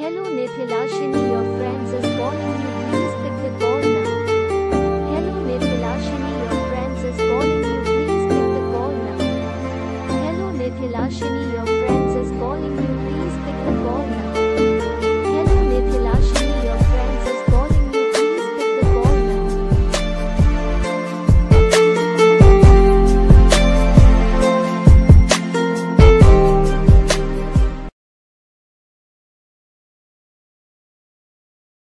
Hello Nithilashini, your friends is calling you. Please pick the call.